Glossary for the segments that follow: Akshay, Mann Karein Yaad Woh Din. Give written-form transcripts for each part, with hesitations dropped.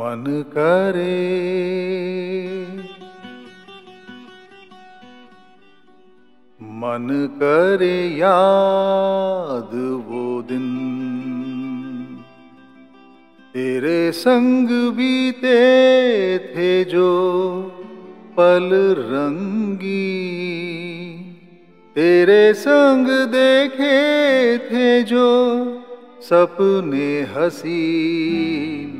मन करे, मन करे याद वो दिन तेरे संग बीते थे जो पल रंगी, तेरे संग देखे थे जो सपने हसीन।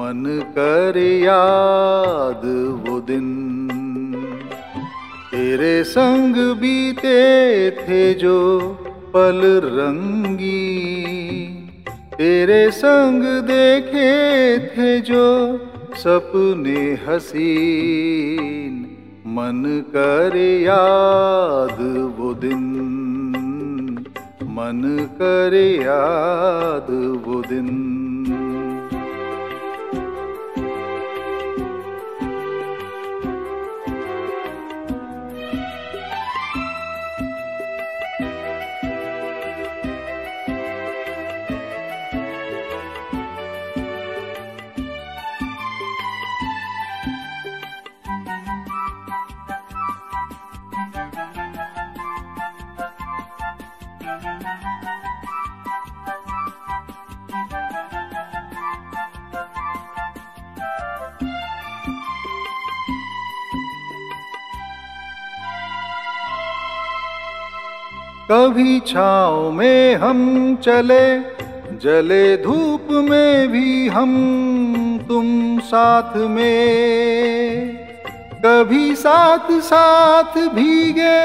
मन करे याद वो दिन तेरे संग बीते थे जो पल रंगी, तेरे संग देखे थे जो सपने हसीन। मन करे याद वो दिन, मन करे याद वो दिन। कभी छाँव में हम चले, जले धूप में भी हम तुम साथ में, कभी साथ साथ भीगे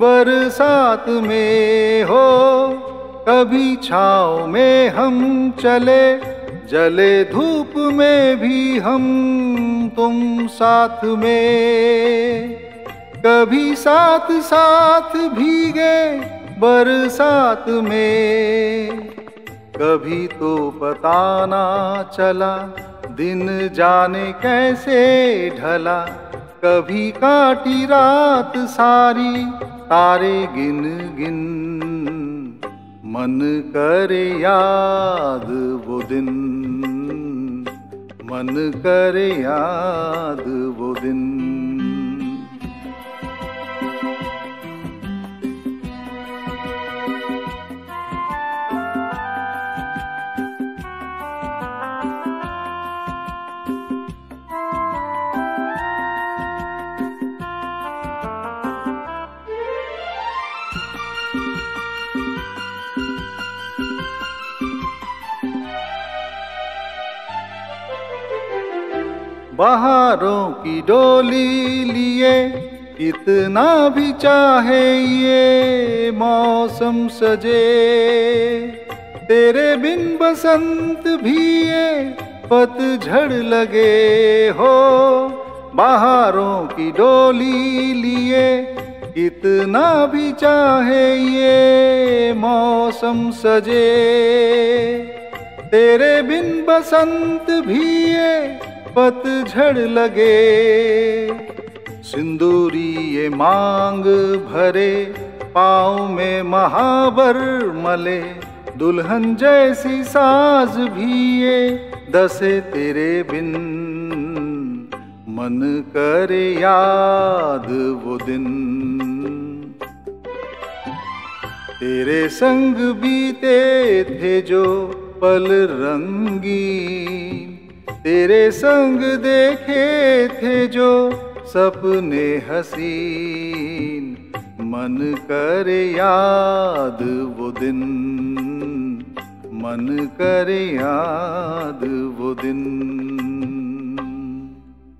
बरसात में हो। कभी छाँव में हम चले, जले धूप में भी हम तुम साथ में, कभी साथ साथ भीगे बरसात में। कभी तो पता ना चला दिन जाने कैसे ढला, कभी काटी रात सारी तारे गिन गिन। मन करे याद वो दिन, मन करे याद वो दिन। बहारों की डोली लिए कितना भी चाहे ये मौसम सजे, तेरे बिन बसंत भी ये पतझड़ लगे हो। बहारों की डोली लिए कितना भी चाहे ये मौसम सजे, तेरे बिन बसंत भी ये पतझड़ लगे। सिंदूरी ये मांग भरे पाँव में महावर मले, दुल्हन जैसी साज भी ये दसे तेरे बिन। मन करे याद वो दिन तेरे संग बीते थे जो पल रंगी, तेरे संग देखे थे जो सपने हसीन। मन करे याद वो दिन, मन करे याद वो दिन।